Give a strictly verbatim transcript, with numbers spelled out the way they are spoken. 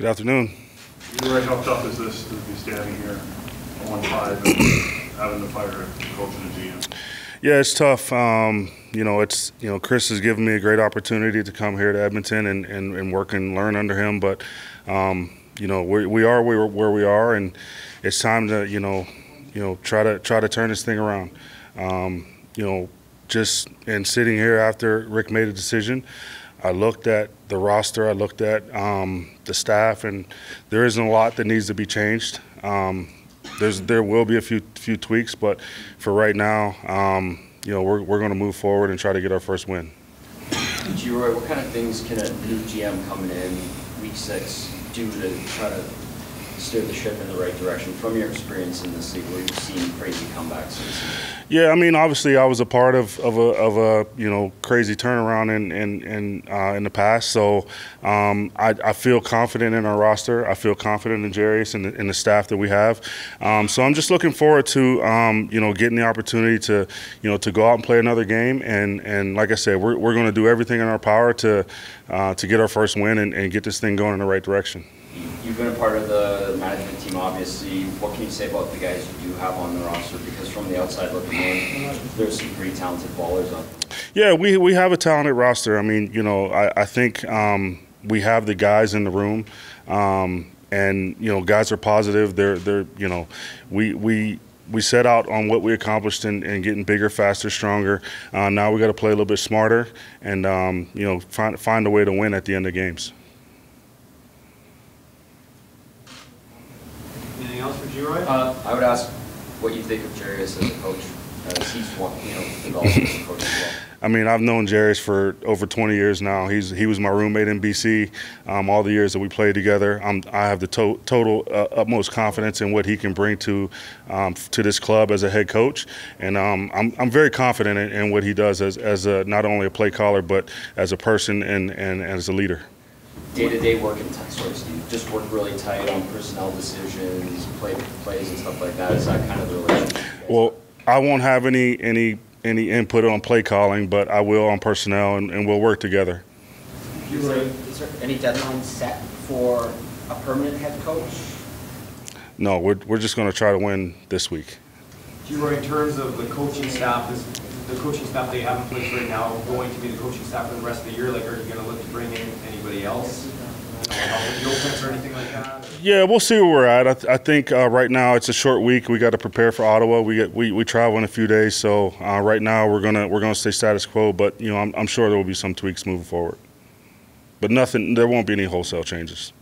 Good afternoon. Geroy, how tough is this to be standing here on five and having to fire a coach and a G M? Yeah, it's tough. Um, you know, it's you know, Chris has given me a great opportunity to come here to Edmonton and, and, and work and learn under him. But um, you know, we we are where we are, and it's time to you know, you know, try to try to turn this thing around. Um, you know, just and sitting here after Rick made a decision, I looked at the roster, I looked at um, the staff, and there isn't a lot that needs to be changed. Um, There's, there will be a few few tweaks, but for right now, um, you know, we're, we're going to move forward and try to get our first win. Geroy, what kind of things can a new G M coming in week six do to try to steer the ship in the right direction? From your experience in this league, where you've seen crazy comebacks since? Yeah, I mean, obviously, I was a part of of a, of a you know crazy turnaround in in in, uh, in the past. So um, I, I feel confident in our roster. I feel confident in Jarious and the, and the staff that we have. Um, so I'm just looking forward to um, you know getting the opportunity to you know to go out and play another game. And and like I said, we're we're going to do everything in our power to uh, to get our first win and, and get this thing going in the right direction. You've been a part of the management team, obviously. What can you say about the guys you do have on the roster? Because from the outside looking in, there's some pretty talented ballers on. Yeah, we we have a talented roster. I mean, you know, I, I think um, we have the guys in the room, um, and you know, guys are positive. They're they're you know, we we. We set out on what we accomplished in, in getting bigger, faster, stronger. Uh, now we got to play a little bit smarter and um, you know find find a way to win at the end of games. Anything else for Geroy? Uh, I would ask what you think of Jarious as a coach. Uh, he's one, you know, developed as a coach as well. I mean, I've known Jarious for over twenty years now. He's he was my roommate in B C Um, all the years that we played together. I'm, I have the to total uh, utmost confidence in what he can bring to um, to this club as a head coach, and um, I'm I'm very confident in, in what he does as as a, not only a play caller but as a person and and, and as a leader. Day-to-day -day work and sorry, Steve, just work really tight on personnel decisions, play plays and stuff like that. Is that kind of the relationship? Well, I won't have any any. any input on play calling, but I will on personnel, and, and we'll work together. Is there, is there any deadline set for a permanent head coach? No, we're, we're just going to try to win this week. Geroy, in terms of the coaching staff, is the coaching staff that you have in place right now going to be the coaching staff for the rest of the year? Like, are you going to look to bring in anybody else? Or anything like that? Yeah, we'll see where we're at. I, th I think uh, right now it's a short week. We got to prepare for Ottawa. We get we, we travel in a few days, so uh, right now we're gonna we're gonna stay status quo. But you know, I'm, I'm sure there will be some tweaks moving forward. But nothing. There won't be any wholesale changes.